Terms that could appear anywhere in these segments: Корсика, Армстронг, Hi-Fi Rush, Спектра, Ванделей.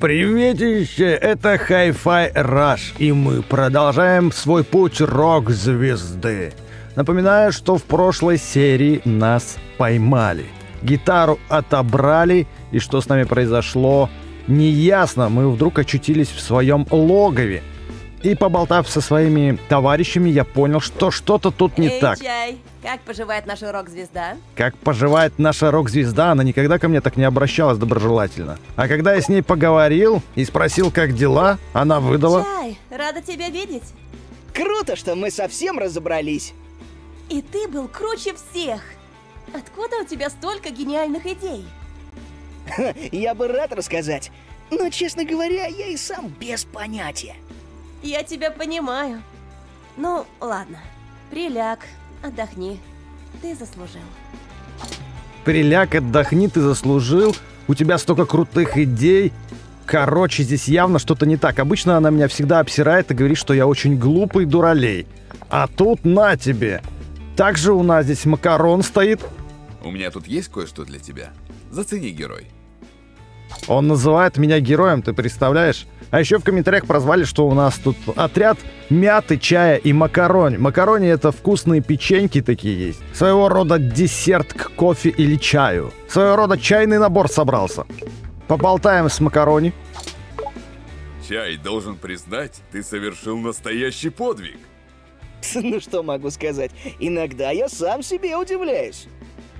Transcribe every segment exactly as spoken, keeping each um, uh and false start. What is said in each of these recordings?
Приветище, это Hi-Fi Rush, и мы продолжаем свой путь рок-звезды. Напоминаю, что в прошлой серии нас поймали, гитару отобрали, и что с нами произошло, неясно. Мы вдруг очутились в своем логове, и, поболтав со своими товарищами, я понял, что что-то тут не Эй, так. Чай. Как поживает наша рок-звезда? Как поживает наша рок-звезда? Она никогда ко мне так не обращалась доброжелательно. А когда я с ней поговорил и спросил, как дела, она выдала... Чай, рада тебя видеть. Круто, что мы совсем разобрались. И ты был круче всех. Откуда у тебя столько гениальных идей? Ха, я бы рад рассказать, но, честно говоря, я и сам без понятия. Я тебя понимаю. Ну, ладно, приляг. Отдохни, ты заслужил. Приляг, отдохни, ты заслужил. У тебя столько крутых идей. Короче, здесь явно что-то не так. Обычно она меня всегда обсирает и говорит, что я очень глупый дуралей. А тут на тебе. Также у нас здесь макарон стоит. У меня тут есть кое-что для тебя. Зацени, герой. Он называет меня героем, ты представляешь? А еще в комментариях прозвали, что у нас тут отряд мяты, чая и макарони. Макарони — это вкусные печеньки такие есть. Своего рода десерт к кофе или чаю. Своего рода чайный набор собрался. Поболтаем с макарони. Чай, должен признать, ты совершил настоящий подвиг. Ну что могу сказать, иногда я сам себе удивляюсь.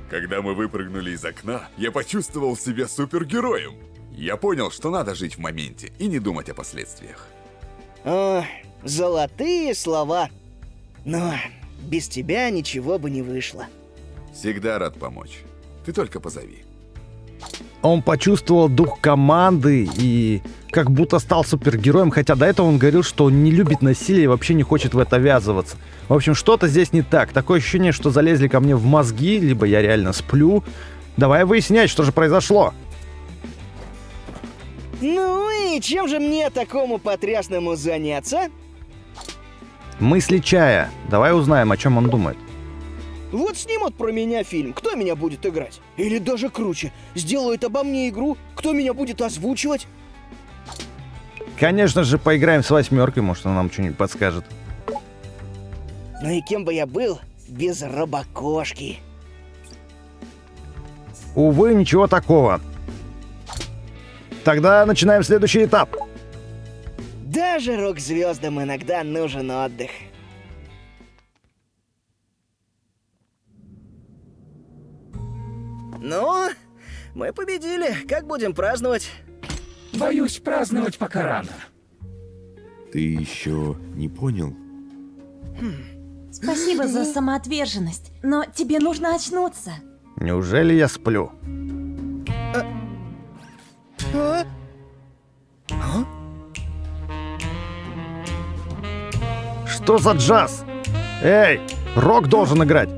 Когда мы выпрыгнули из окна, я почувствовал себя супергероем. Я понял, что надо жить в моменте и не думать о последствиях. О, золотые слова. Но без тебя ничего бы не вышло. Всегда рад помочь. Ты только позови. Он почувствовал дух команды и как будто стал супергероем, хотя до этого он говорил, что он не любит насилие и вообще не хочет в это ввязываться. В общем, что-то здесь не так. Такое ощущение, что залезли ко мне в мозги, либо я реально сплю. Давай выяснять, что же произошло. Ну и чем же мне такому потрясному заняться? Мысли чая. Давай узнаем, о чем он думает. Вот снимут про меня фильм, кто меня будет играть? Или даже круче, сделают обо мне игру, кто меня будет озвучивать? Конечно же, поиграем с восьмеркой, может, она нам что-нибудь подскажет. Ну и кем бы я был без робокошки? Увы, ничего такого. Тогда начинаем следующий этап. Даже рок-звездам иногда нужен отдых. Ну, мы победили. Как будем праздновать? Боюсь, праздновать пока рано. Ты еще не понял? Хм. Спасибо за самоотверженность, но тебе нужно очнуться. Неужели я сплю? А? А? А? Что за джаз? Эй, рок должен играть.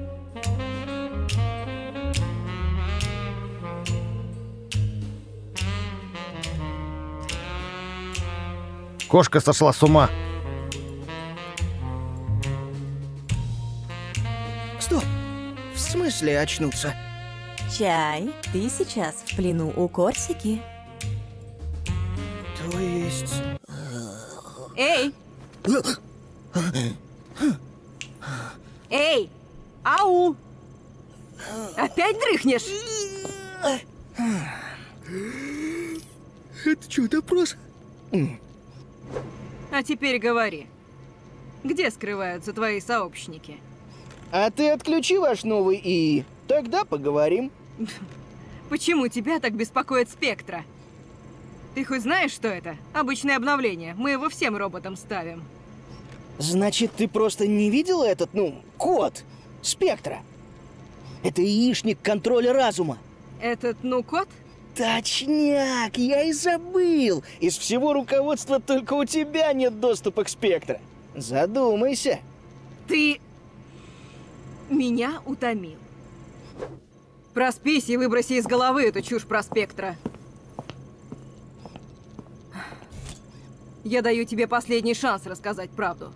Кошка сошла с ума. Стоп! В смысле очнуться? Чай, ты сейчас в плену у Корсики. То есть... Эй! Эй! Ау! Опять дрыхнешь? Это что, допрос? А теперь говори, где скрываются твои сообщники? А ты отключи ваш новый ИИ, тогда поговорим. Почему тебя так беспокоит Спектра? Ты хоть знаешь, что это? Обычное обновление, мы его всем роботам ставим. Значит, ты просто не видела этот, ну, код Спектра? Это ИИшник контроля разума. Этот, ну, код? Точняк, я и забыл. Из всего руководства только у тебя нет доступа к Спектру. Задумайся. Ты меня утомил. Проспись и выброси из головы эту чушь про Спектра. Я даю тебе последний шанс рассказать правду.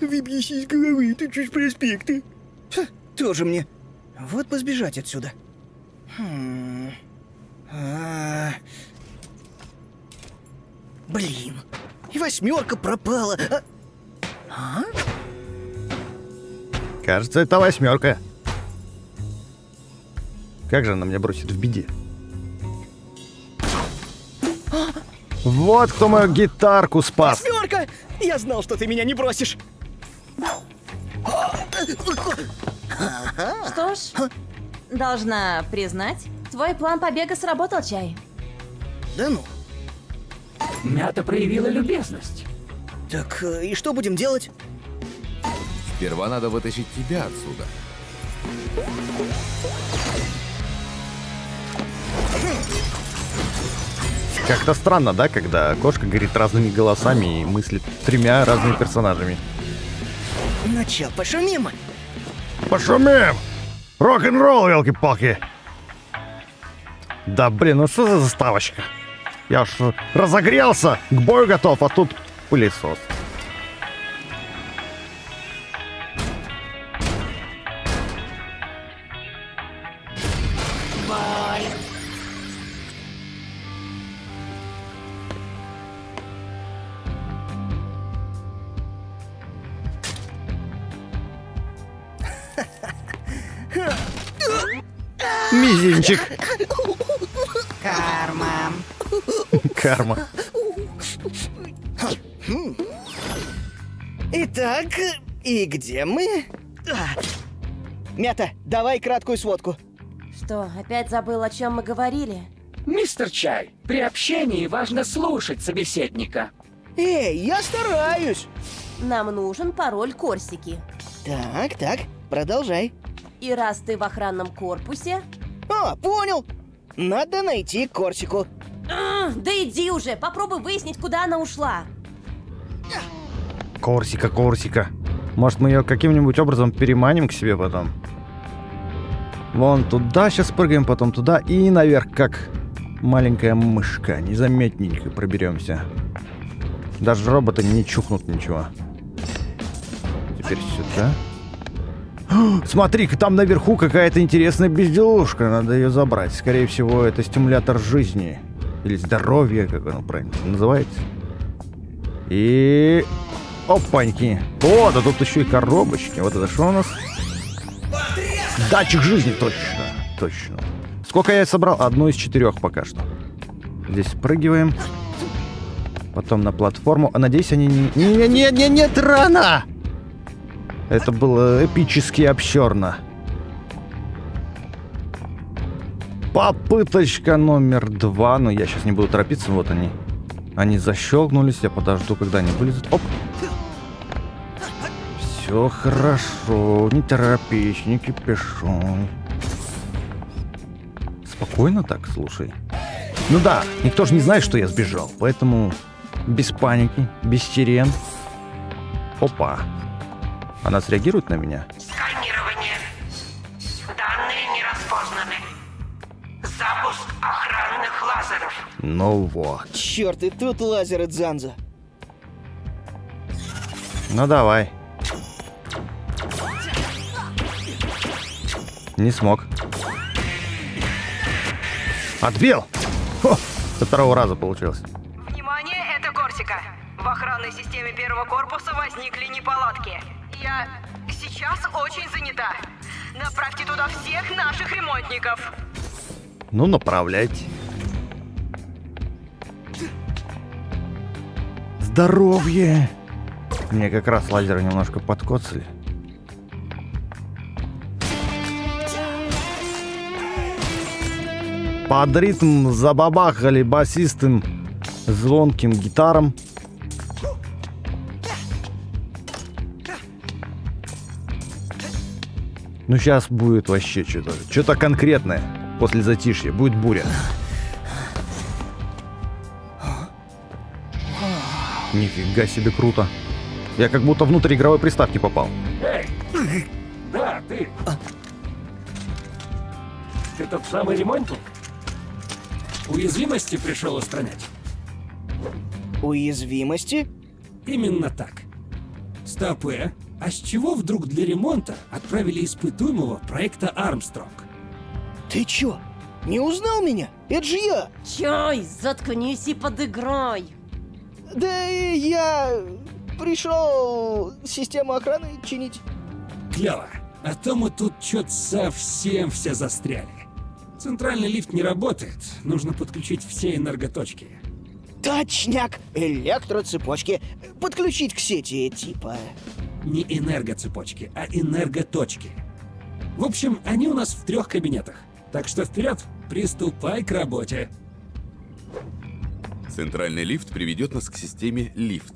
Выбьись из головы, ты чушь проспекты. Тоже мне. Вот бы сбежать отсюда. Хм. А -а -а. Блин, и восьмерка пропала. А? А? Кажется, это восьмерка. Как же она меня бросит в беде? А? Вот кто мою гитарку спас. Восьмерка! Я знал, что ты меня не бросишь. Что ж, должна признать, твой план побега сработал, Чай. Да ну. Мята проявила любезность. Так, и что будем делать? Сперва надо вытащить тебя отсюда. Как-то странно, да, когда кошка говорит разными голосами и мыслит тремя разными персонажами. Ну чё, пошумим? Пошумим! Рок-н-ролл, елки-палки! Да блин, ну что за заставочка? Я уж разогрелся, к бою готов, а тут пылесос. Боль. Мизинчик. Карма. Карма. Итак, и где мы? Мята, давай краткую сводку. Что, опять забыл, о чем мы говорили? Мистер Чай, при общении важно слушать собеседника. Эй, я стараюсь. Нам нужен пароль Корсики. Так, так, продолжай. И раз ты в охранном корпусе... А, понял. Надо найти Корсику. А, да иди уже, попробуй выяснить, куда она ушла. Корсика, Корсика. Может, мы ее каким-нибудь образом переманим к себе потом? Вон туда сейчас прыгаем, потом туда и наверх, как маленькая мышка. Незаметненько проберемся. Даже роботы не чухнут ничего. Теперь сюда. Смотри-ка, там наверху какая-то интересная безделушка. Надо ее забрать. Скорее всего, это стимулятор жизни. Или здоровья, как оно правильно называется. И... Опаньки. О, да тут еще и коробочки. Вот это что у нас? Датчик жизни, точно. Точно. Сколько я собрал? Одну из четырех пока что. Здесь спрыгиваем. Потом на платформу. А надеюсь, они не... Не-не-не-не-нет, рано! Это было эпически обширно. Попыточка номер два. Но я сейчас не буду торопиться. Вот они. Они защелкнулись. Я подожду, когда они вылезут. Оп. Все хорошо. Не торопись, не кипишон. Спокойно так, слушай. Ну да, никто же не знает, что я сбежал. Поэтому без паники, без сирен. Опа. Она среагирует на меня? Сканирование. Данные не распознаны. Запуск охранных лазеров. Ну вот. Черт, и тут лазер от Занза. Ну давай. Не смог. Отбил! Хо, со второго раза получилось. Внимание, это Корсика. В охранной системе первого корпуса возникли неполадки. Я сейчас очень занята. Направьте туда всех наших ремонтников. Ну, направляйте. Здоровье! Мне как раз лазеры немножко подкоцали. Под ритм забабахали басистым звонким гитаром. Ну сейчас будет вообще что-то, что-то конкретное. После затишья будет буря. Нифига себе круто. Я как будто внутрь игровой приставки попал. Эй! Да, ты. А? Ты тот самый ремонтник? Уязвимости пришел устранять. Уязвимости? Именно так. Стопы, А с чего вдруг для ремонта отправили испытуемого проекта Армстронг? Ты чё, не узнал меня? Это же я! Чай, заткнись и подыграй! Да я пришел систему охраны чинить. Клево, а то мы тут чё-то совсем все застряли. Центральный лифт не работает, нужно подключить все энерготочки. Точняк! Электроцепочки. Подключить к сети типа... Не энергоцепочки, а энерготочки. В общем, они у нас в трех кабинетах. Так что вперед, приступай к работе. Центральный лифт приведет нас к системе лифт.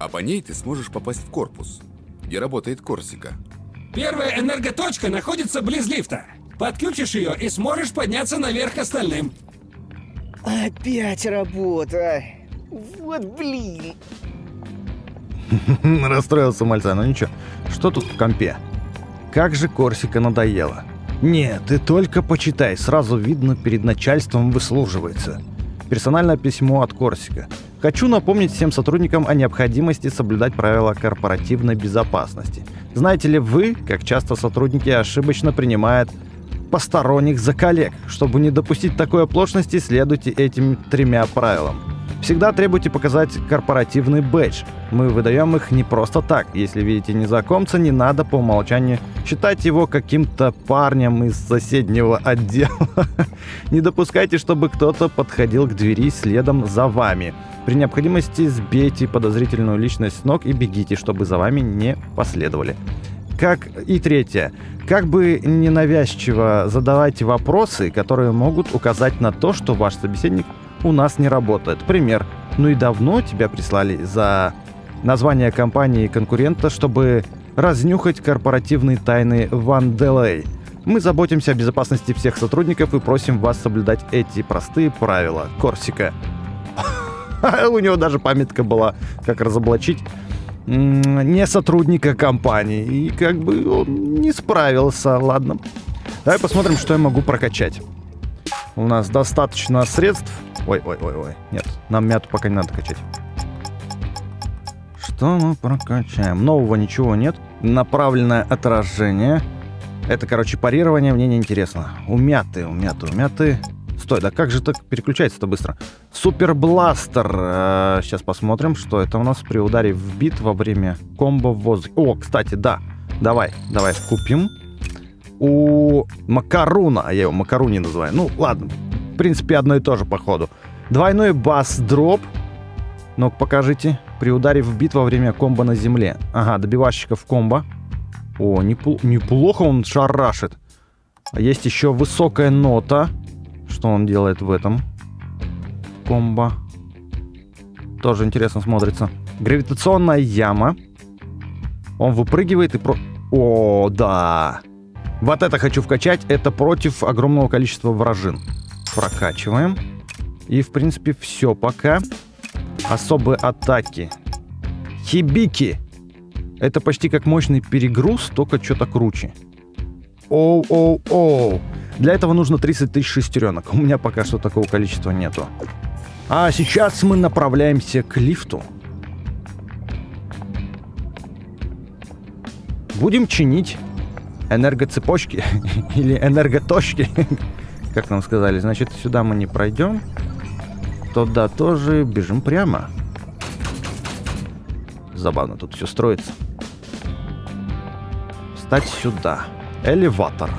А по ней ты сможешь попасть в корпус, где работает Корсика. Первая энерготочка находится близ лифта. Подключишь ее и сможешь подняться наверх к остальным. Опять работа. Вот блин. Расстроился мальца, но ничего. Что тут в компе? Как же Корсика надоела. Нет, ты только почитай, сразу видно, перед начальством выслуживается. Персональное письмо от Корсика. Хочу напомнить всем сотрудникам о необходимости соблюдать правила корпоративной безопасности. Знаете ли вы, как часто сотрудники ошибочно принимают посторонних за коллег? Чтобы не допустить такой оплошности, следуйте этим тремя правилам. Всегда требуйте показать корпоративный бэдж. Мы выдаем их не просто так. Если видите незнакомца, не надо по умолчанию считать его каким-то парнем из соседнего отдела. Не допускайте, чтобы кто-то подходил к двери следом за вами. При необходимости сбейте подозрительную личность с ног и бегите, чтобы за вами не последовали. Как и третье. Как бы ненавязчиво задавайте вопросы, которые могут указать на то, что ваш собеседник у нас не работает. Пример. Ну и давно тебя прислали за название компании конкурента, чтобы разнюхать корпоративные тайны Ванделей. Мы заботимся о безопасности всех сотрудников и просим вас соблюдать эти простые правила. Корсика. У него даже памятка была, как разоблачить не сотрудника компании. И как бы он не справился. Ладно. Давай посмотрим, что я могу прокачать. У нас достаточно средств. Ой-ой-ой-ой. Нет, нам мяту пока не надо качать. Что мы прокачаем? Нового ничего нет. Направленное отражение. Это, короче, парирование. Мне неинтересно. Умяты, умяты, умяты. Стой, да как же так переключается-то быстро? Супербластер. Э-э, сейчас посмотрим, что это у нас при ударе в бит во время комбо в воздухе. О, кстати, да. Давай, давай купим. У Макаруна. А я его Макаруни называю. Ну, ладно. В принципе, одно и то же, походу. Двойной бас-дроп. Ну-ка, покажите. При ударе в бит во время комбо на земле. Ага, добивальщиков комбо. О, непл- неплохо он шарашит. Есть еще высокая нота. Что он делает в этом? Комбо. Тоже интересно смотрится. Гравитационная яма. Он выпрыгивает и про... О, да. Вот это хочу вкачать. Это против огромного количества вражин. Прокачиваем. И, в принципе, все пока. Особые атаки. Хибики. Это почти как мощный перегруз, только что-то круче. Оу-оу-оу. Для этого нужно тридцать тысяч шестеренок. У меня пока что такого количества нету. А сейчас мы направляемся к лифту. Будем чинить энергоцепочки или энерготочки. Как нам сказали, значит, сюда мы не пройдем. Туда тоже бежим прямо. Забавно тут все строится. Встать сюда. Элеватор.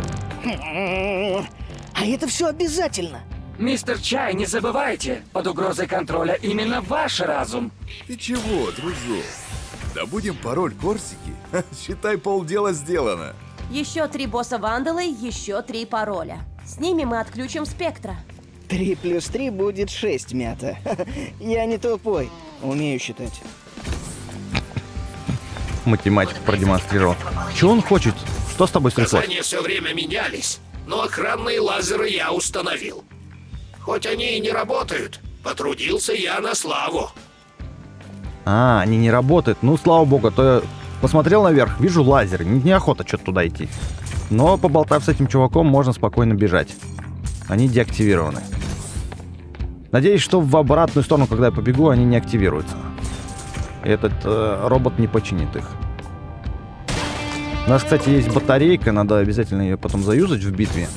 А это все обязательно. Мистер Чай, не забывайте, под угрозой контроля именно ваш разум. Ты чего, дружок? Добудем пароль Корсики. Считай, полдела сделано. Еще три босса Ванделей, еще три пароля. С ними мы отключим спектра. три плюс три будет шесть, мята. Я не тупой, умею считать. Математик продемонстрировал. Чего он хочет? Что с тобой стряслось? Указания все время менялись, но охранные лазеры я установил. Хоть они и не работают, потрудился я на славу. А, они не работают. Ну, слава богу, то я посмотрел наверх, вижу лазер. Неохота что-то туда идти. Но, поболтав с этим чуваком, можно спокойно бежать. Они деактивированы. Надеюсь, что в обратную сторону, когда я побегу, они не активируются. Этот э, робот не починит их. У нас, кстати, есть батарейка, надо обязательно ее потом заюзать в битве.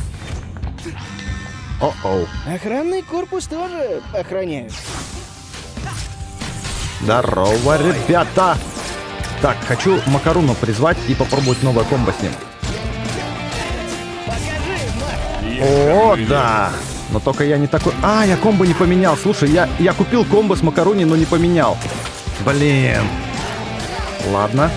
О-оу. Охранный корпус тоже охраняют. Здорово, ребята! Так, хочу Макаруна призвать и попробовать новое комбо с ним. О, да! Но только я не такой... А, я комбо не поменял. Слушай, я, я купил комбо с Макаруни, но не поменял. Блин. Ладно.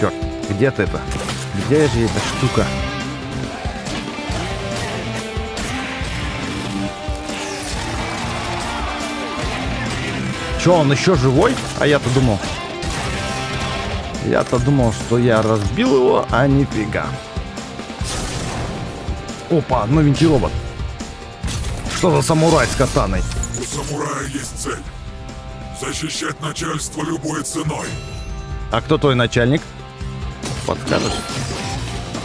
Черт, где ты это? Где же эта штука? Че, он еще живой? А я-то думал... Я-то думал, что я разбил его, а нифига. Опа, новенький робот. Что за самурай с катаной? У самурая есть цель. Защищать начальство любой ценой. А кто твой начальник? Подскажешь?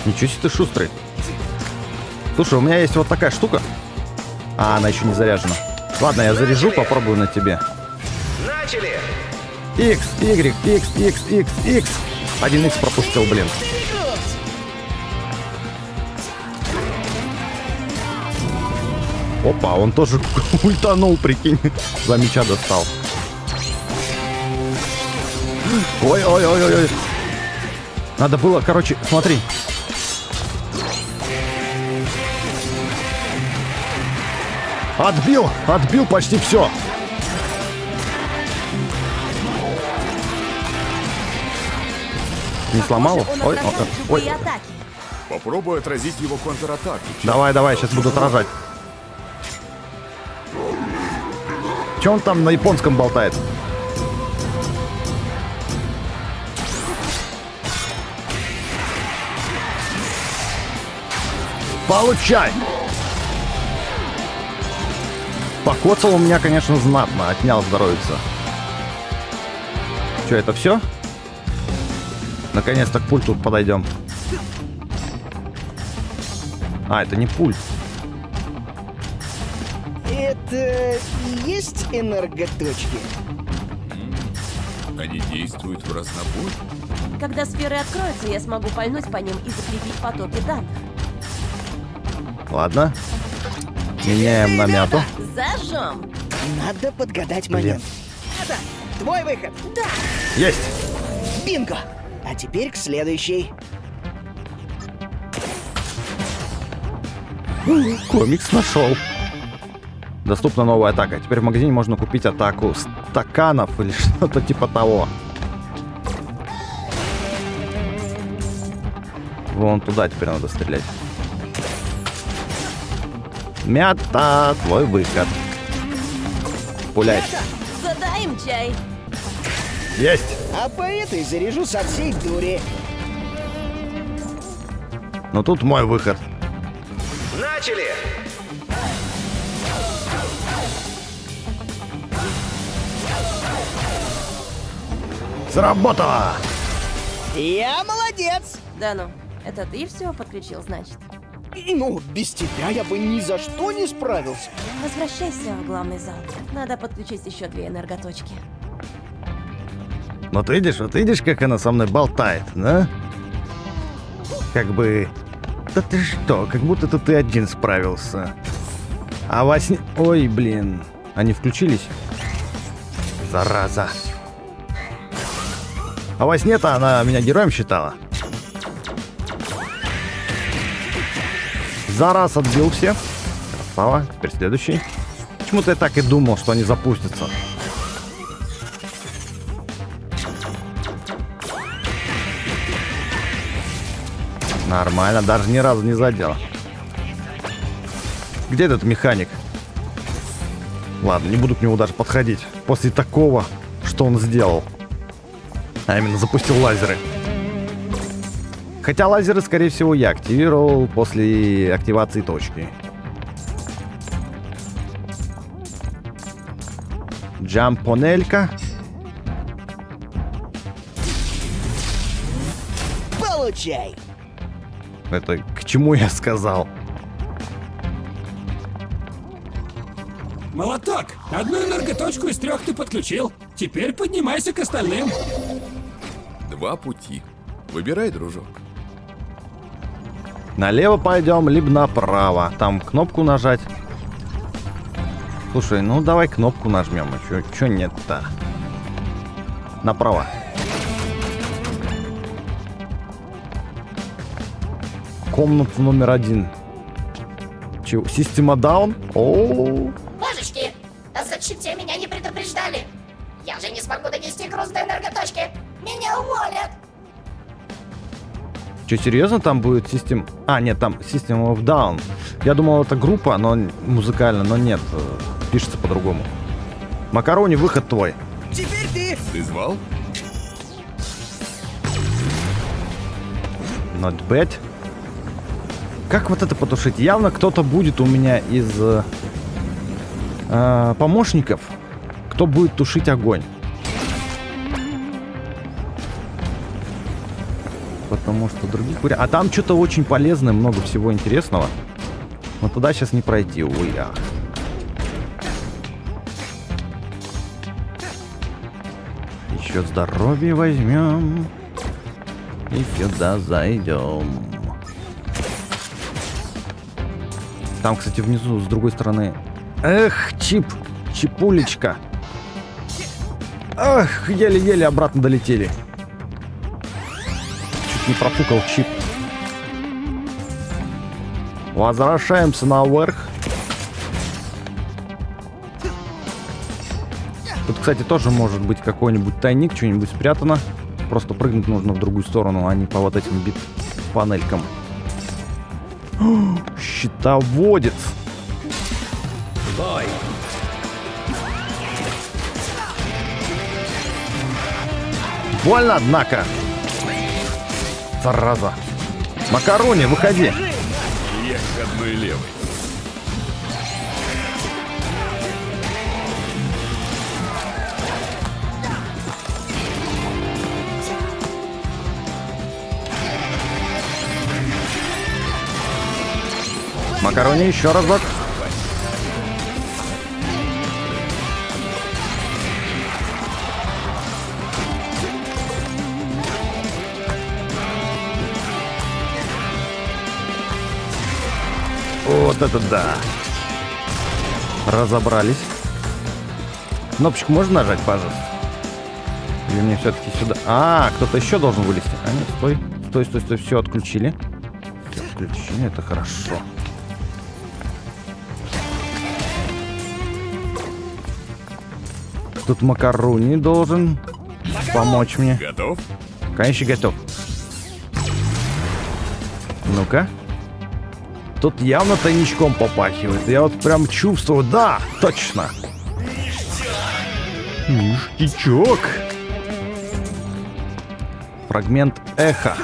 Ничего себе ты шустрый. Слушай, у меня есть вот такая штука. А, она еще не заряжена. Ладно, я заряжу, попробую на тебе. Начали! X, Y, X, X, X, X. Один X пропустил, блин. Опа, он тоже ультанул, прикинь. За меча достал. Ой-ой-ой-ой. Надо было, короче, смотри. Отбил, отбил почти все. Не сломал? Ой, ой, ой. Попробуй отразить его контратаку. Давай, давай, сейчас буду отражать. Че он там на японском болтает? Получай! Покоцал у меня, конечно, знатно. Отнял здоровьица. Че, это все? Наконец-то к пульту подойдем. А, это не пульт. Это и есть энерготочки? Они действуют в разнобой? Когда сферы откроются, я смогу пальнуть по ним и закрепить потоки данных. Ладно. Меняем на мяту. Зажжем. Надо подгадать момент. Это твой выход. Да. Есть. Бинго. А теперь к следующей. Комикс нашел. Доступна новая атака. Теперь в магазине можно купить атаку стаканов или что-то типа того. Вон туда теперь надо стрелять. Мята, твой выход. Пуляй. Задаем чай. Есть! А по этой заряжу со всей дури. Но тут мой выход. Начали! Сработало! Я молодец! Да ну, это ты все подключил, значит? Ну, без тебя я бы ни за что не справился. Возвращайся в главный зал. Надо подключить еще две энерготочки. Вот видишь, вот видишь, как она со мной болтает, да? Как бы... Да ты что, как будто это ты один справился. А во сне... Ой, блин. Они включились? Зараза. А во сне-то она меня героем считала. За раз отбил все. Красава. Теперь следующий. Почему-то я так и думал, что они запустятся. Нормально, даже ни разу не задела. Где этот механик? Ладно, не буду к нему даже подходить. После такого, что он сделал. А именно, запустил лазеры. Хотя лазеры, скорее всего, я активировал после активации точки. Джампонелька. Получай! Это к чему я сказал? Молоток! Одну энерготочку из трех ты подключил. Теперь поднимайся к остальным. Два пути. Выбирай, дружок. Налево пойдем, либо направо. Там кнопку нажать. Слушай, ну давай кнопку нажмем. Чё, чё нет-то? Направо. Комната номер один. Чего? System of a Down? О-о-о. Божечки, а зачем тебя меня не предупреждали? Я же не смогу донести груз до энерготочки. Меня уволят. Че, серьезно там будет System... А, нет, там System of a Down. Я думал, это группа, но музыкально, но нет. Пишется по-другому. Макарони, выход твой. Теперь ты... Ты звал? Not bad. Как вот это потушить? Явно кто-то будет у меня из э, помощников, кто будет тушить огонь. Потому что других... А там что-то очень полезное, много всего интересного. Но туда сейчас не пройти, увы. Ах. Еще здоровье возьмем. И сюда зайдем. Там, кстати, внизу, с другой стороны. Эх, чип, чипулечка. Ах, еле-еле обратно долетели. Чуть не профукал чип. Возвращаемся наверх. Тут, кстати, тоже может быть какой-нибудь тайник, что-нибудь спрятано. Просто прыгнуть нужно в другую сторону, а не по вот этим бит-панелькам. Щитоводец. Бой. Больно, однако. Зараза. Макарони, выходи. Я одной левой. Макарони, еще разок. Вот это да. Разобрались. Кнопочку можно нажать, пожалуйста? Или мне все-таки сюда... А, кто-то еще должен вылезти. А нет, стой. Стой, стой, стой. Все, отключили. Все отключили, это хорошо. Тут макарони должен помочь мне. Готов? Конечно, готов. Ну-ка. Тут явно тайничком попахивает. Я вот прям чувствую. Да, точно. Ништячок. Фрагмент эхо.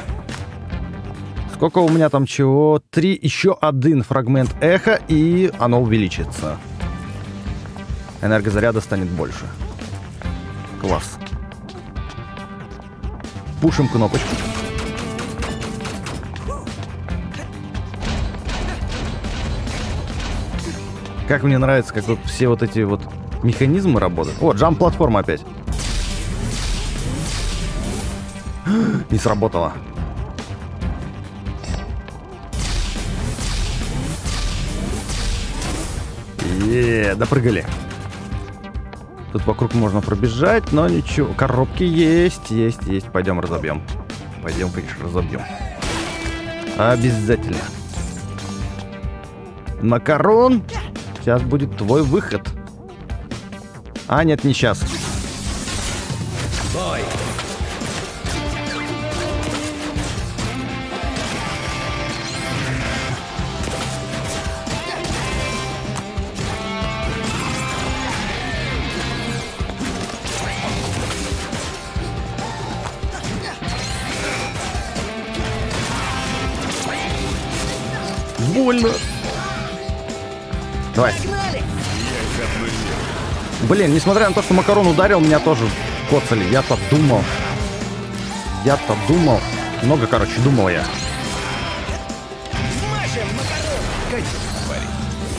Сколько у меня там чего? Три. Еще один фрагмент эхо, и оно увеличится. Энергозаряда станет больше. Класс. Пушим кнопочку. Как мне нравится, как вот все вот эти вот механизмы работают. О, джамп-платформа опять. Не сработало. Еее, допрыгали. Тут вокруг можно пробежать, но ничего. Коробки есть, есть, есть. Пойдем разобьем. Пойдем, конечно, разобьем. Обязательно. Макарон. Сейчас будет твой выход. А, нет, не сейчас. Бой. Больно. Давай. Блин, несмотря на то, что макарон ударил, меня тоже коцали. Я-то думал. Я-то думал. Много, короче, думал я.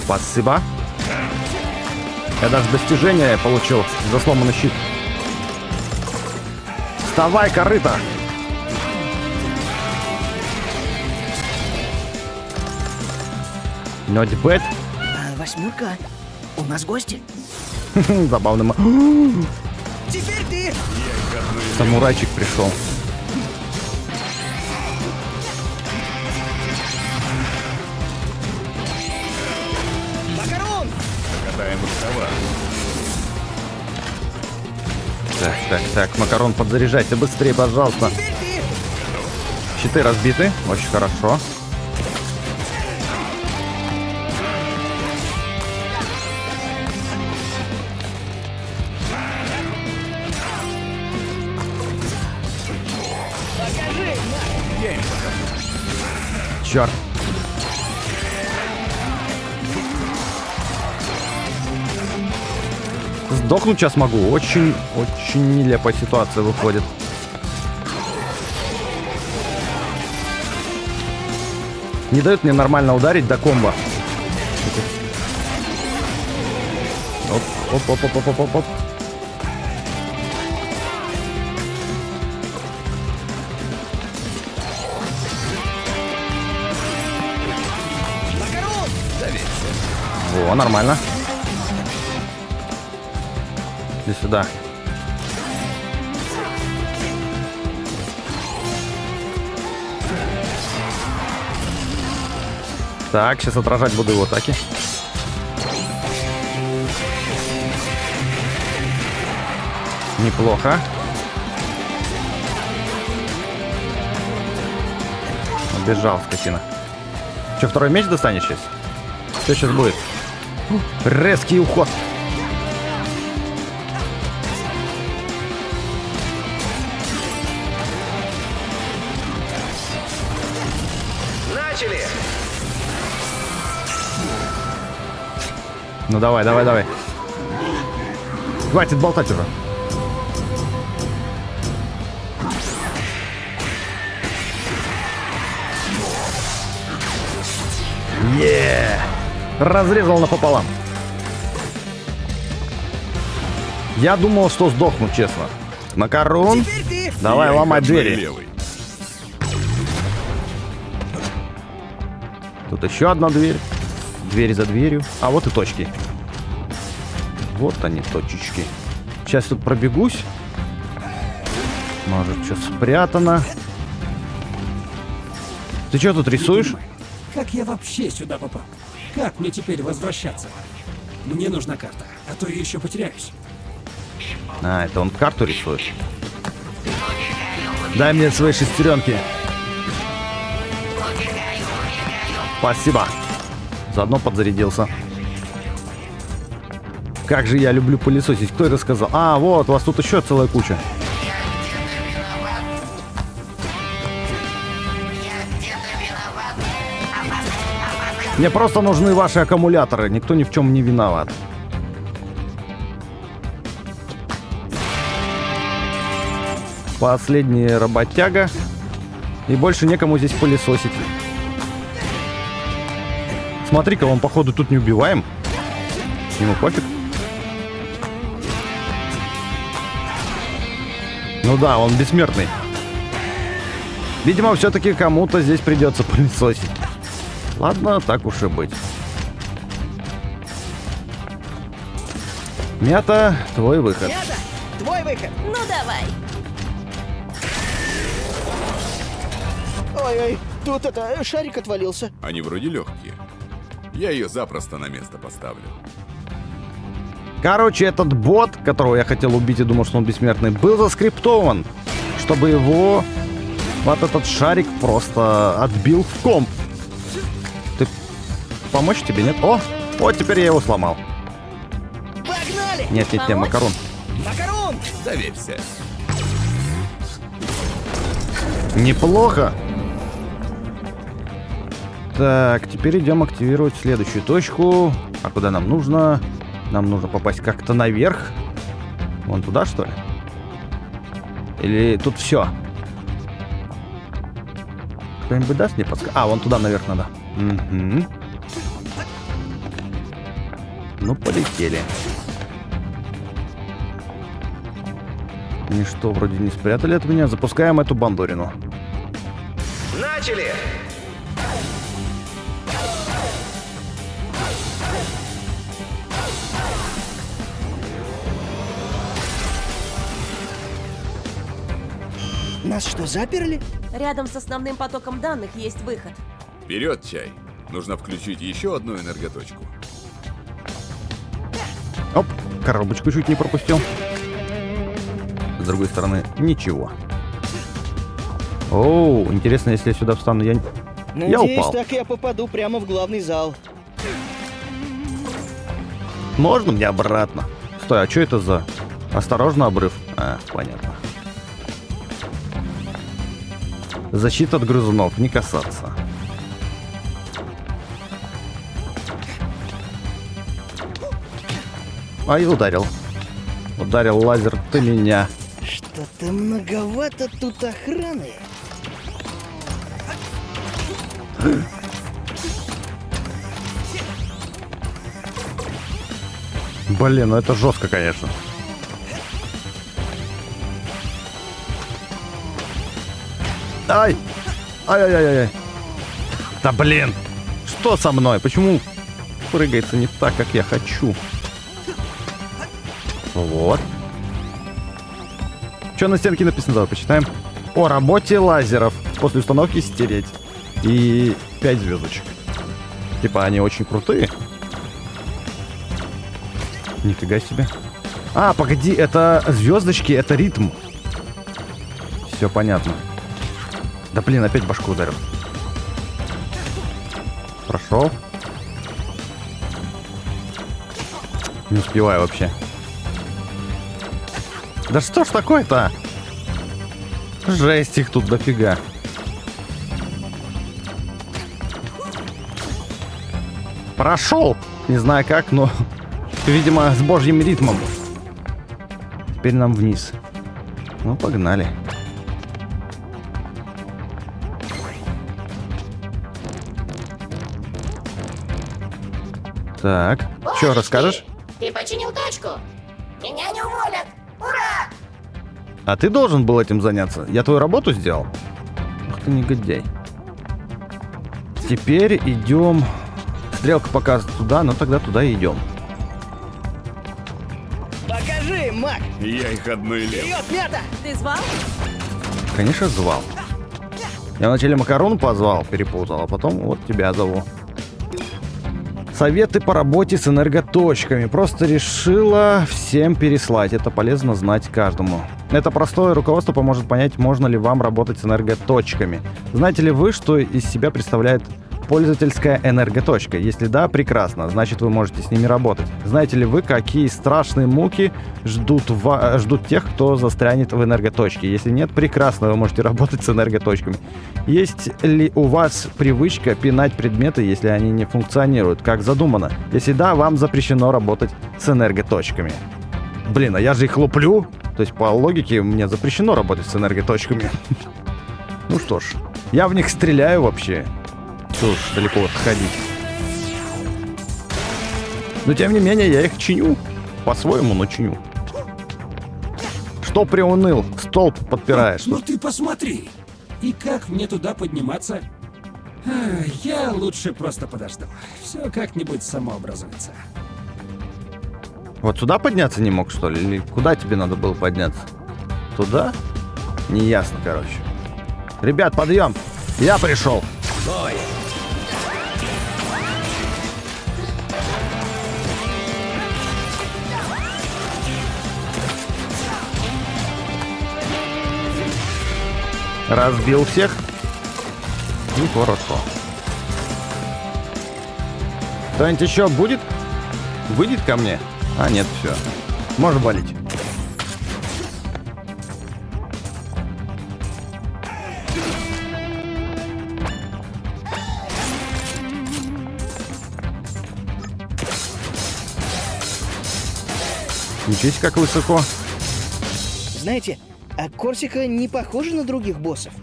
Спасибо. Я даже достижение получил за сломанный щит. Вставай, корыто! Нотбэт. Восьмерка. У нас гости. Забавно. Теперь ты. Самурайчик пришел. Макарон. Так, так, так. Макарон, подзаряжайся быстрее, пожалуйста. Щиты разбиты. Очень хорошо. Черт. Сдохнуть сейчас могу. Очень, очень нелепая ситуация выходит. Не дают мне нормально ударить до комбо. Оп, оп, оп, оп, оп, оп, оп. Во, нормально. Иди сюда. Так, сейчас отражать буду его атаки. Неплохо. Убежал, скотина. Че, второй меч достанешь сейчас? Что сейчас будет? Резкий уход. Начали. Ну давай, давай, давай. Хватит болтать уже. Еее. Разрезал напополам. Я думал, что сдохну, честно. Макарон, давай ломай двери. Тут еще одна дверь. Дверь за дверью. А вот и точки. Вот они, точечки. Сейчас тут пробегусь. Может, что спрятано. Ты что тут рисуешь? Как я вообще сюда попал? Как мне теперь возвращаться? Мне нужна карта, а то я еще потеряюсь. А, это он карту рисует. Дай мне свои шестеренки. Спасибо. Заодно подзарядился. Как же я люблю пылесосить. Кто это сказал? А, вот, у вас тут еще целая куча. Мне просто нужны ваши аккумуляторы. Никто ни в чем не виноват. Последний работяга. И больше некому здесь пылесосить. Смотри-ка, он, походу, тут не убиваем. Ему пофиг. Ну да, он бессмертный. Видимо, все-таки кому-то здесь придется пылесосить. Ладно, так уж и быть. Мята, твой выход. Мята, твой выход. Ну давай. Ой-ой, тут это, шарик отвалился. Они вроде легкие. Я ее запросто на место поставлю. Короче, этот бот, которого я хотел убить и думал, что он бессмертный, был заскриптован, чтобы его вот этот шарик просто отбил в комп. Помочь тебе, нет? О, вот теперь я его сломал. Погнали! Нет, нет, нет, макарон. Макарон! Доверься. Неплохо. Так, теперь идем активировать следующую точку. А куда нам нужно? Нам нужно попасть как-то наверх. Вон туда, что ли? Или тут все? Кто-нибудь даст мне подсказку? А, вон туда наверх надо. Угу. Ну, полетели. Ничто вроде не спрятали от меня. Запускаем эту бандурину. Начали! Нас что, заперли? Рядом с основным потоком данных есть выход. Вперед, чай! Нужно включить еще одну энерготочку. Оп, коробочку чуть не пропустил. С другой стороны, ничего. Оу, интересно, если я сюда встану, я... Надеюсь, я упал. Так я попаду прямо в главный зал. Можно мне обратно? Стой, а что это за... Осторожно, обрыв. А, понятно. Защита от грызунов, не касаться. Ай, ударил. Ударил лазер, ты меня. Что-то многовато тут охраны. Блин, ну это жестко, конечно. Ай! Ай-яй-яй-яй! Да блин! Что со мной? Почему прыгается не так, как я хочу? Вот. Что на стенке написано? Давай почитаем. О работе лазеров. После установки стереть. И пять звездочек. Типа они очень крутые. Нифига себе. А, погоди, это звездочки, это ритм. Все понятно. Да блин, опять башку ударил. Прошел. Не успеваю вообще. Да что ж такое-то? Жесть, их тут дофига. Прошел. Не знаю как, но, видимо, с божьим ритмом. Теперь нам вниз. Ну, погнали. Так, что расскажешь? Ты починил точку. Меня не уволят. Ура! А ты должен был этим заняться. Я твою работу сделал. Ах ты негодяй. Теперь идем. Стрелка показывает туда, но тогда туда и идем. Покажи, маг! Я их одной лев. Ты звал? Конечно, звал. Я вначале макарону позвал, перепутал, а потом вот тебя зову. Советы по работе с энерготочками. Просто решила всем переслать. Это полезно знать каждому. Это простое руководство поможет понять, можно ли вам работать с энерготочками. Знаете ли вы, что из себя представляет пользовательская энерготочка? Если да, прекрасно. Значит, вы можете с ними работать. Знаете ли вы, какие страшные муки ждут, ва- ждут тех, кто застрянет в энерготочке? Если нет, прекрасно, вы можете работать с энерготочками. Есть ли у вас привычка пинать предметы, если они не функционируют, как задумано? Если да, вам запрещено работать с энерготочками. Блин, а я же их луплю. То есть, по логике, мне запрещено работать с энерготочками. Ну что ж, я в них стреляю вообще. Уж далеко отходить. Но тем не менее я их чиню. По-своему, но чиню. Что приуныл? Столб подпираешь. Ну, ну ты посмотри. И как мне туда подниматься? А, я лучше просто подожду. Все как-нибудь самообразуется. Вот сюда подняться не мог, что ли? Или куда тебе надо было подняться? Туда? Неясно, короче. Ребят, подъем! Я пришел! Стой! Разбил всех. Ну, хорошо. Кто-нибудь еще будет? Выйдет ко мне? А, нет, все. Можно валить. Ничего себе, как высоко. Знаете... А Корсика не похожа на других боссов?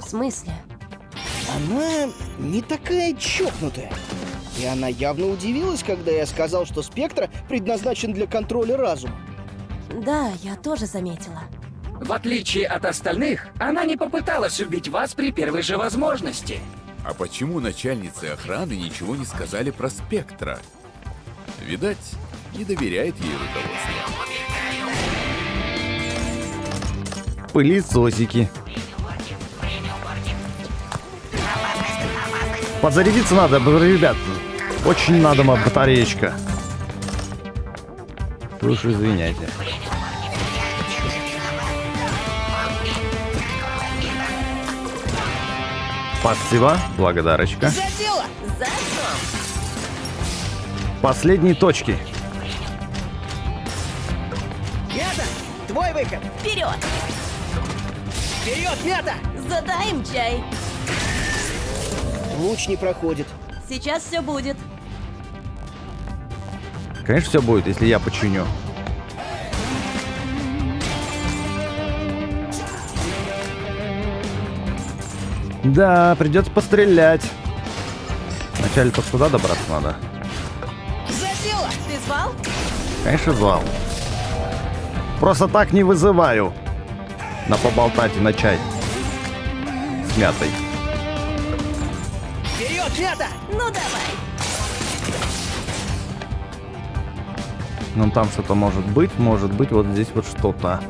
В смысле? Она не такая чокнутая. И она явно удивилась, когда я сказал, что Спектра предназначен для контроля разума. Да, я тоже заметила. В отличие от остальных, она не попыталась убить вас при первой же возможности. А почему начальницы охраны ничего не сказали про Спектра? Видать, не доверяет ей руководство. Пылесосики. Подзарядиться надо, ребят. Очень надо батареечка. Слушай, извиняйте. Спасибо, благодарочка. Последние точки. Мята, твой выход. Вперед. Вперед, Мята. Задай им чай. Луч не проходит. Сейчас все будет. Конечно, все будет, если я починю. Да, придется пострелять. Вначале только сюда добраться надо. Засила! Ты звал? Конечно, звал. Просто так не вызываю. На поболтать и на чай. С мятой. Вперед, мята! Ну давай! Ну там что-то может быть, может быть, вот здесь вот что-то.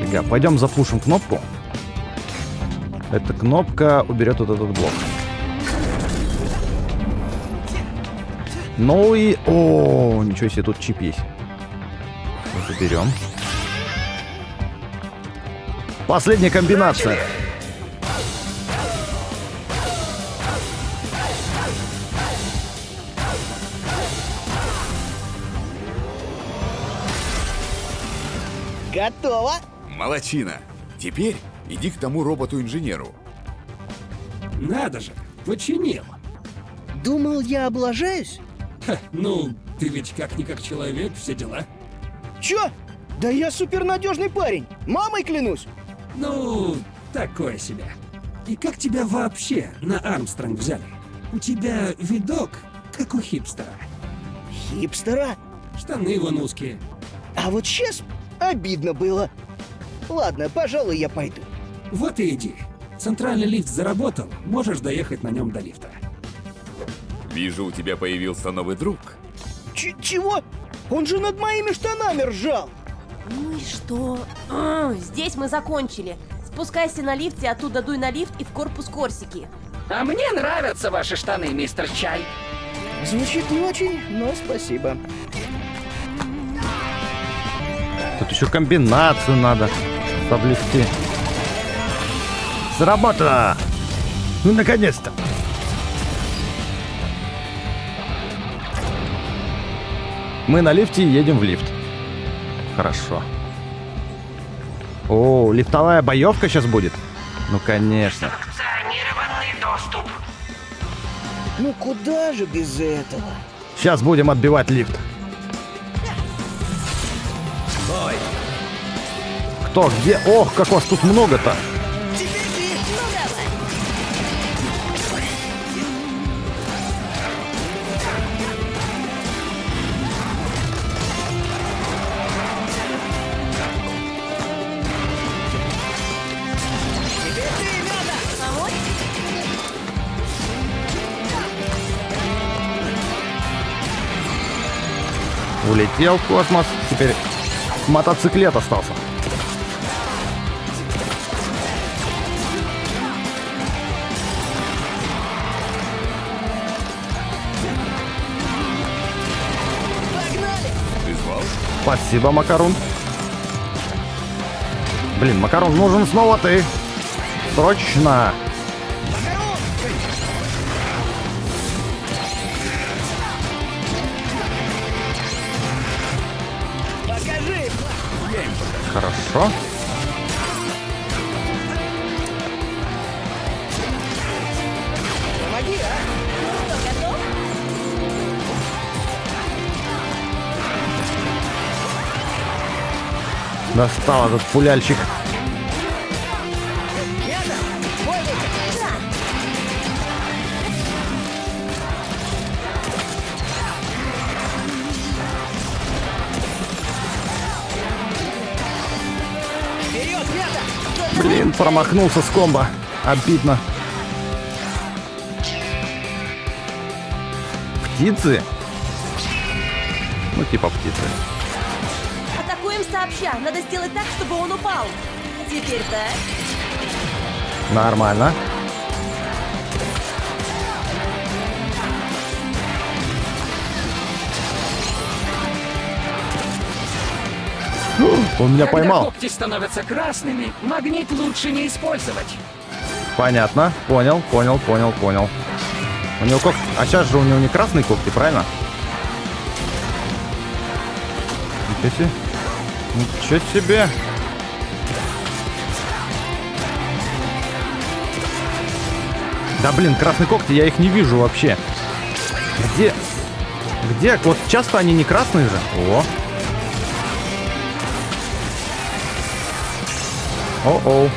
Нифига. Пойдем запушим кнопку. Эта кнопка уберет вот этот блок. Ну и... О, ничего себе, тут чип есть. Вот уберем. Последняя комбинация. Готово. Молодчина. Теперь... Иди к тому роботу-инженеру. Надо же, починил. Думал, я облажаюсь? Ха, ну, ты ведь как-никак человек, все дела. Чё? Да я супернадежный парень, мамой клянусь. Ну, такое себе. И как тебя вообще на Армстронг взяли? У тебя видок, как у хипстера. Хипстера? Штаны вон узкие. А вот сейчас обидно было. Ладно, пожалуй, я пойду. Вот и иди. Центральный лифт заработал, можешь доехать на нем до лифта. Вижу, у тебя появился новый друг. Ч- чего? Он же над моими штанами ржал. Ну и что? А, здесь мы закончили. Спускайся на лифте, оттуда дуй на лифт и в корпус Корсики. А мне нравятся ваши штаны, мистер Чай. Звучит не очень, но спасибо. Тут еще комбинацию надо соблюсти. Сработало! Ну, наконец-то! Мы на лифте едем в лифт. Хорошо. О, лифтовая боевка сейчас будет? Ну, конечно. Санкционированный доступ. Ну, куда же без этого? Сейчас будем отбивать лифт. Ой. Кто? Где? Ох, как вас тут много-то! Улетел в космос, теперь мотоциклет остался. Спасибо, Макарун. Блин, Макарун, нужен снова ты. Срочно. Хорошо. Помоги, а? Ну что, готов? Достал этот пуляльчик. промахнулся с комбо. Обидно. Птицы? Ну, типа птицы. Атакуем сообща. Надо сделать так, чтобы он упал. Теперь да. Нормально. Он меня поймал. Когда когти становятся красными, магнит лучше не использовать. Понятно. Понял, понял, понял, понял. У него когти... А сейчас же у него не красные когти, правильно? Ничего себе. Ничего себе. Да блин, красные когти, я их не вижу вообще. Где? Где? Вот часто они не красные же. О. О-оу.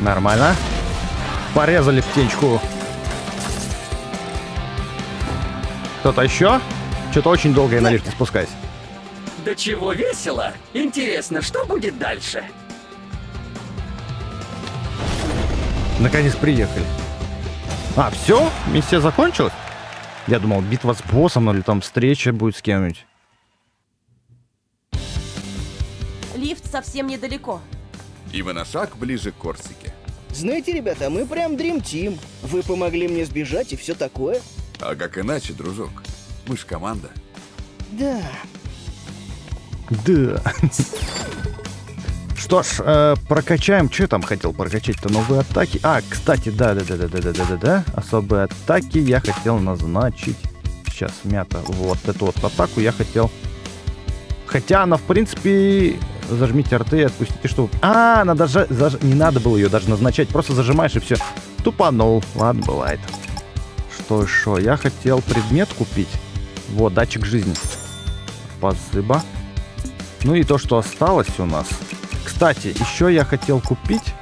Нормально. Порезали птичку. Кто-то еще? Что-то очень долго я на лифте спускаюсь. Да чего весело. Интересно, что будет дальше? Наконец приехали. А, все? Миссия закончилась? Я думал, битва с боссом или там встреча будет с кем-нибудь. Лифт совсем недалеко. И вы на шаг ближе к Корсике. Знаете, ребята, мы прям Dream Team. Вы помогли мне сбежать и все такое. А как иначе, дружок? Мы ж команда. Да. Да. Что ж, э, прокачаем. Что я там хотел прокачать-то? Новые атаки. А, кстати, да-да-да-да-да-да-да-да. Особые атаки я хотел назначить. Сейчас, мята. Вот эту вот атаку я хотел. Хотя она, в принципе... Зажмите РТ и отпустите, что... А, она даже... Заж... Не надо было ее даже назначать. Просто зажимаешь и все. Тупанул. Ладно, бывает. Что еще? Я хотел предмет купить. Вот, датчик жизни. Спасибо. Ну и то, что осталось у нас... Кстати, еще я хотел купить.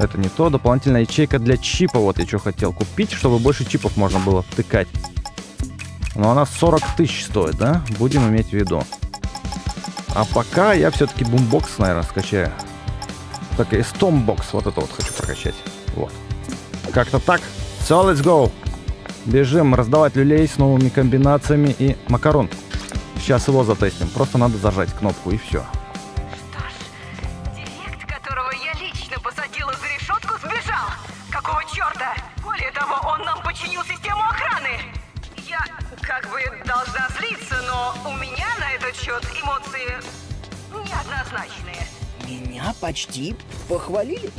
Это не то. Дополнительная ячейка для чипа. Вот я что хотел купить, чтобы больше чипов можно было втыкать. Но она сорок тысяч стоит, да? Будем иметь в виду. А пока я все-таки бумбокс, наверное, скачаю. Так, и стомбокс. Вот это вот хочу прокачать. Вот. Как-то так. Все, so, let's go. Бежим раздавать люлей с новыми комбинациями и макарон. Сейчас его затестим. Просто надо зажать кнопку и все. Почти похвалили.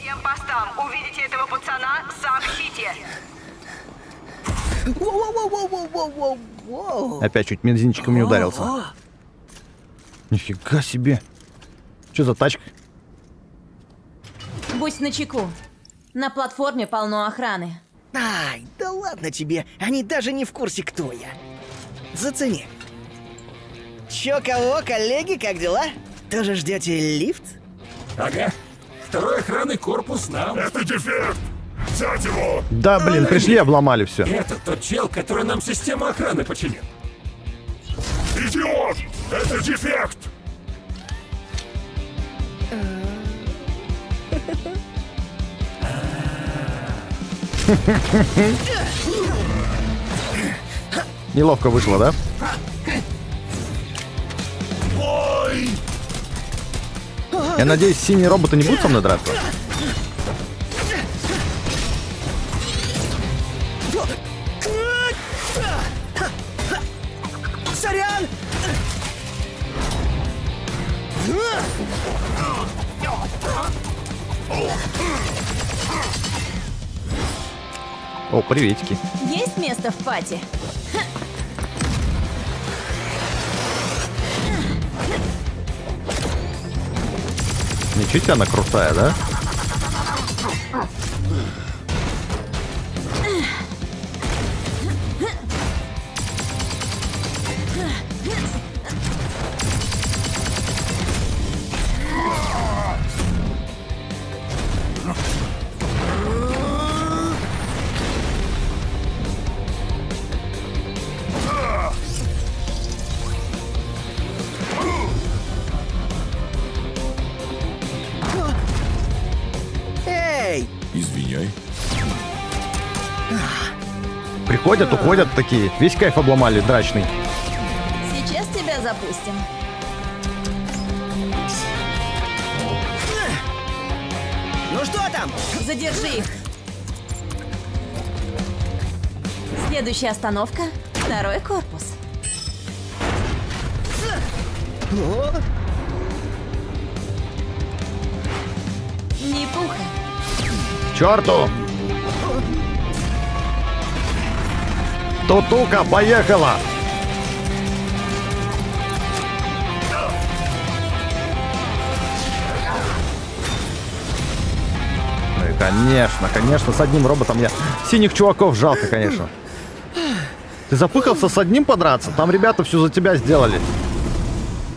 Всем постам, увидите этого пацана, сообщите. Опять чуть бензинчиком не ударился. Нифига себе. Что за тачка? Будь начеку. На платформе полно охраны. Ай, да ладно тебе. Они даже не в курсе, кто я. Зацени. Чё, кого, коллеги, как дела? Тоже ждете лифт? Ага. Второй охранный корпус нам. Это дефект! Взять его! Да, блин, пришли, обломали все. Это тот чел, который нам система охраны починил. Идиот! Это дефект! Неловко вышло, да? Я надеюсь, синие роботы не будут со мной драться. Сорян! О, приветики. Есть место в пати? Ничуть она крутая, да? приходят, уходят такие. Весь кайф обломали, драчный. Сейчас тебя запустим. Ну что там? Задержи их. Следующая остановка. Второй корпус. О! Не пуха. К черту! Тутука поехала! Ну и конечно, конечно, с одним роботом я... Синих чуваков жалко, конечно. Ты запыхался с одним подраться? Там ребята все за тебя сделали.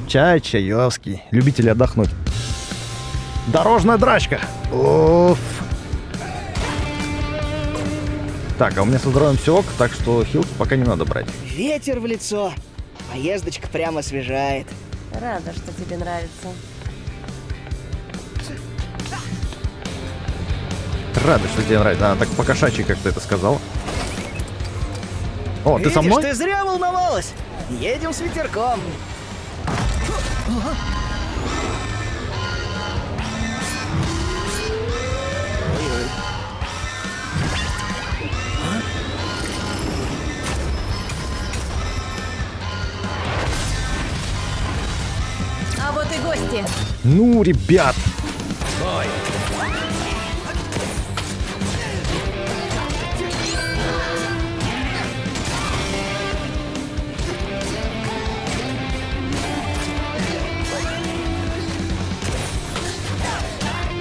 Чай, чаевский. Любители отдохнуть. Дорожная драчка. Оф. Так, а у меня со здоровьем все ок, так что хилку пока не надо брать. Ветер в лицо. Поездочка прямо освежает. Рада, что тебе нравится. Рада, что тебе нравится. Она так по-кошачьи как-то это сказала. О, видишь, ты со мной? Ты зря волновалась. Едем с ветерком. А вот и гости. Ну, ребят. Ой.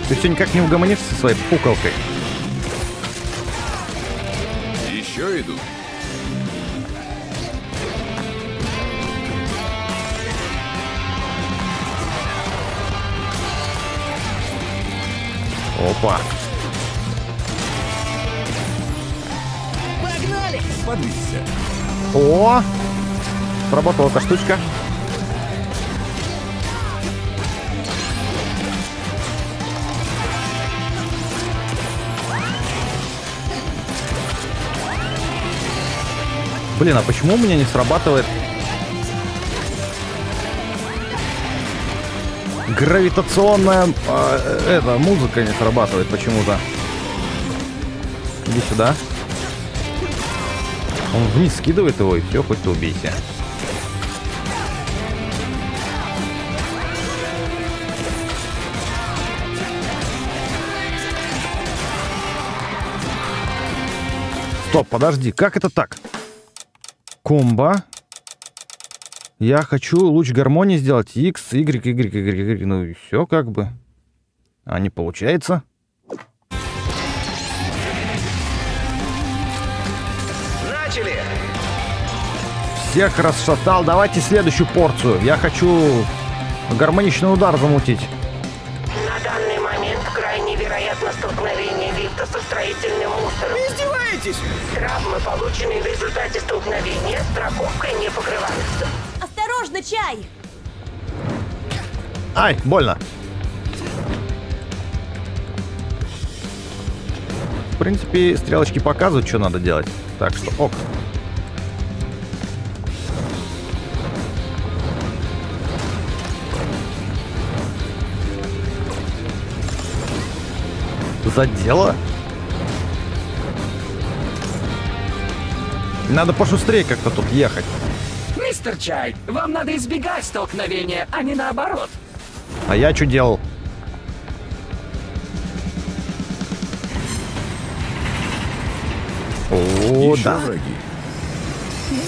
Ты все никак не угомонишься со своей пукалкой. Еще идут. Опа. Погнали! Подвинься. О! Сработала-то штучка. Блин, а почему у меня не срабатывает гравитационная... Э, эта музыка не срабатывает почему-то. Иди сюда. Он вниз скидывает его, и все, хоть ты убейся. Стоп, подожди, как это так? Комбо. Я хочу луч гармонии сделать. X, Y, Y, Y, Y. Ну и все как бы. А не получается. Начали. Всех расшатал. Давайте следующую порцию. Я хочу гармоничный удар замутить. На данный момент крайне вероятно столкновение лифта со строительным мусором. Травмы, полученные в результате столкновения, страховкой не покрываются. Осторожно, чай! Ай, больно. В принципе, стрелочки показывают, что надо делать. Так что ок. Задело? Надо пошустрее как-то тут ехать. Мистер Чай, вам надо избегать столкновения, а не наоборот. А я что делал? О, да. Враги.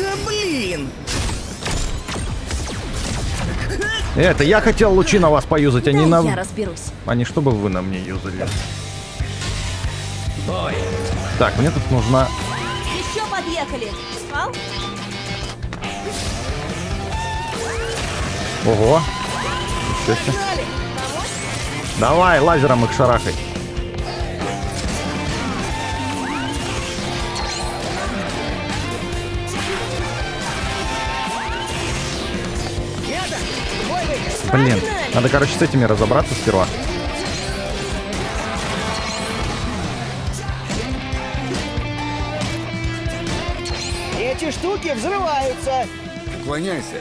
Да блин! Это я хотел лучи на вас поюзать, а да не на... Я разберусь. А не чтобы вы на мне юзали. Ой. Так, мне тут нужна... Подъехали. Спал? Ого. Давай, лазером их шарахай. Блин, надо, короче, с этими разобраться сперва. эти штуки взрываются. Уклоняйся.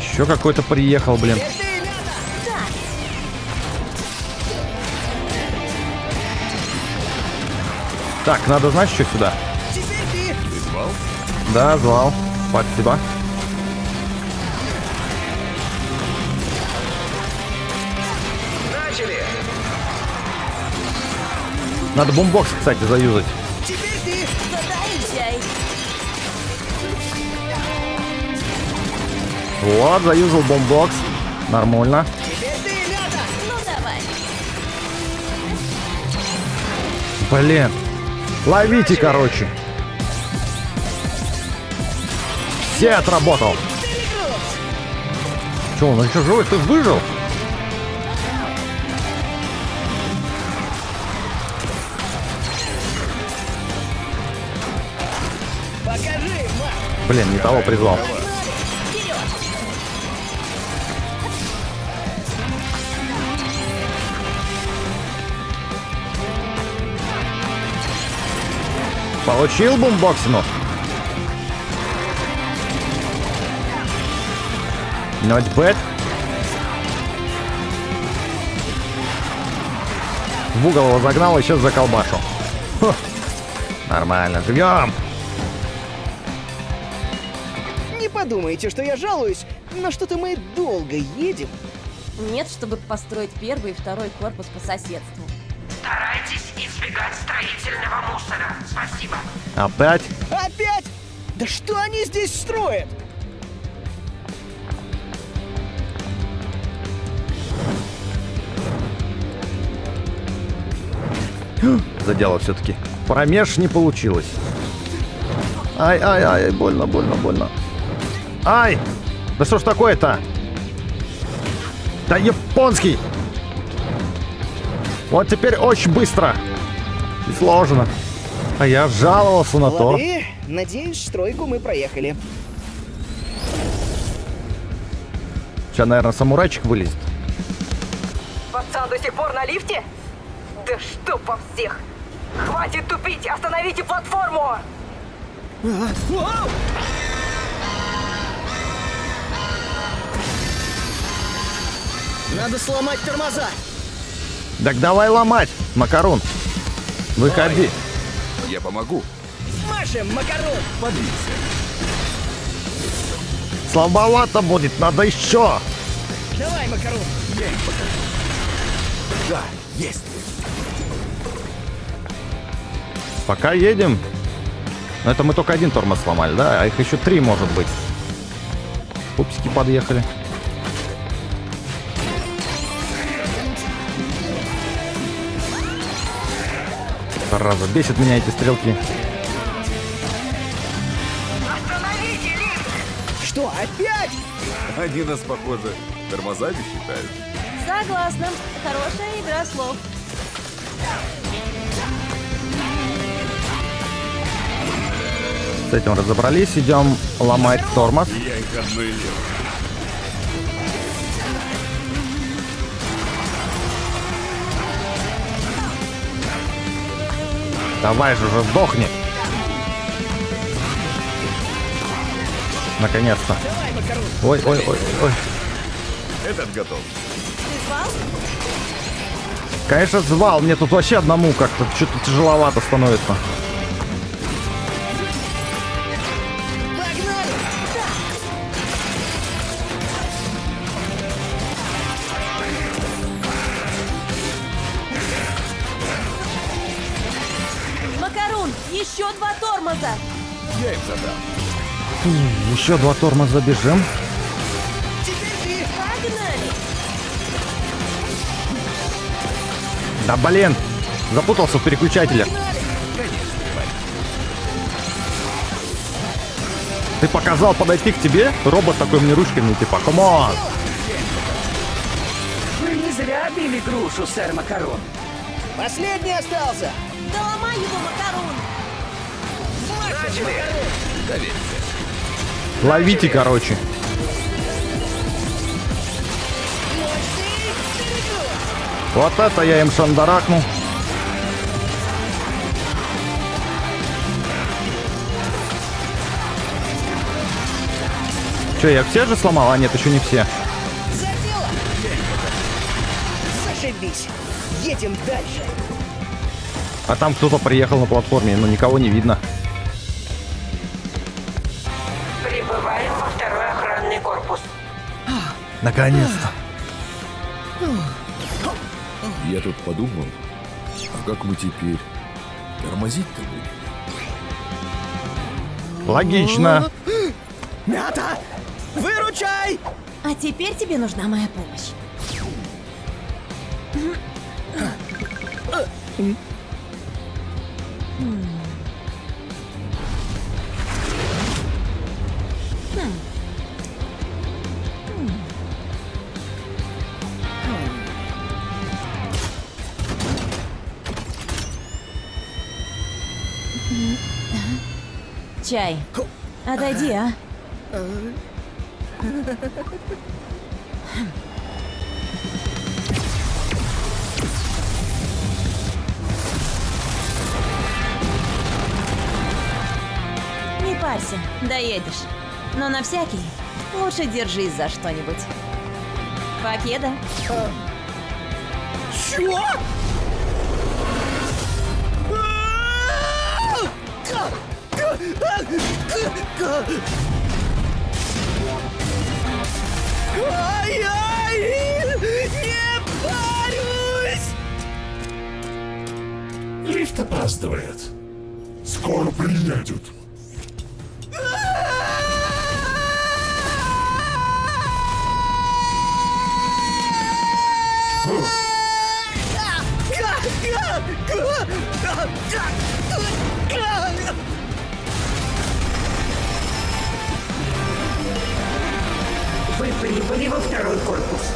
Еще какой-то приехал, блин. Так, надо, знаешь, что сюда? Ты звал? Да, звал. Спасибо. Начали. Надо бумбокс, кстати, заюзать. Теперь ты задай. Вот, заюзал бумбокс. Нормально. Теперь ты, Лёда. Ну, давай. Блин. Ловите, короче. Все отработал. Че, он еще живой? Ты выжил? Блин, не того призвал. Получил бумбоксину. Not bad. В угол его загнал и сейчас заколбашил. Фух. Нормально, живем. Не подумайте, что я жалуюсь, но что-то мы долго едем. Нет, чтобы построить первый и второй корпус по соседству. Старайтесь избегать строительного мусора. Спасибо. Опять? Опять? Да что они здесь строят? Задело все-таки. Промеж не получилось. Ай, ай, ай, больно, больно, больно. Ай! Да что ж такое-то? Да японский! Вот теперь очень быстро и сложно. А я жаловался на то. Надеюсь, стройку мы проехали. Сейчас, наверное, самурайчик вылезет. Пацан до сих пор на лифте? Да что по всех! Хватит тупить! Остановите платформу! Надо сломать тормоза! Так давай ломать, Макарон. Выходи. Ой, я помогу. Машем, Макарон. Подлинься. Слабовато будет, надо еще. Давай, Макарон. Я им покажу. Да, есть. Пока едем. Но это мы только один тормоз сломали, да? А их еще три может быть. Пупсики подъехали. Раза. Бесит меня эти стрелки. Остановите лифт! Что, опять? Они нас, похоже, тормозами считают. Согласна. Хорошая игра слов. С этим разобрались. Идем ломать тормоз. Давай же уже сдохни. Наконец-то. Ой, ой, ой, ой. Этот готов. Конечно, звал. Мне тут вообще одному как-то что-то тяжеловато становится. Еще два тормоза бежим. Да блин, запутался в переключателе. Ты показал подойти к тебе? Робот такой мне ручками типа, камон. Вы не зря били грушу, сэр Макарон. Последний остался. Да ломай его, Макарон. Ловите, короче. Вот это я им шандарахнул. Че, я все же сломал? А нет, еще не все. Задело. Зашибись. Едем дальше. А там кто-то приехал на платформе, но никого не видно. Прибываем во второй охранный корпус. Наконец-то. Я тут подумал, а как мы теперь тормозить-то будем? Логично. Мята, выручай! А теперь тебе нужна моя помощь. Чай, отойди, а? Не парься, доедешь. Но на всякий лучше держись за что-нибудь. Покеда. Чего? Ай-ай! Не парюсь! Лифт опаздывает. Скоро приедет. Прибыли во второй корпус.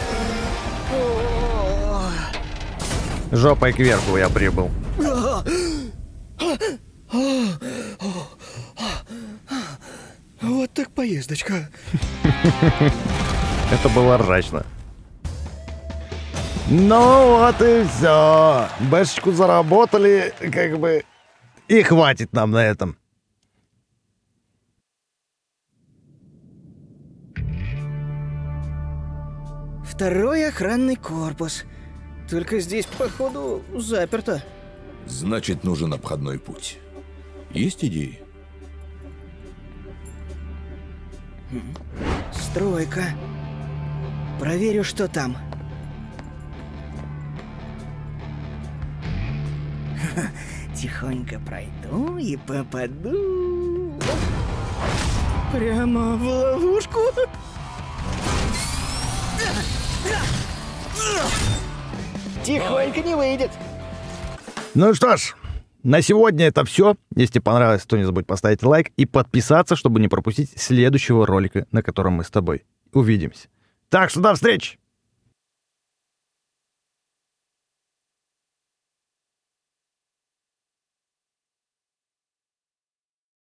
Жопой кверху я прибыл. Вот так поездочка. Это было ржачно. Ну вот и все. Бэшечку заработали, как бы. И хватит нам на этом. Второй охранный корпус. Только здесь, походу, заперто. Значит, нужен обходной путь. Есть идеи? Стройка. Проверю, что там. Тихонько пройду и попаду. Прямо в ловушку. Тихонько не выйдет. Ну что ж, на сегодня это все. Если понравилось, то не забудь поставить лайк и подписаться, чтобы не пропустить следующего ролика, на котором мы с тобой увидимся. Так что до встречи!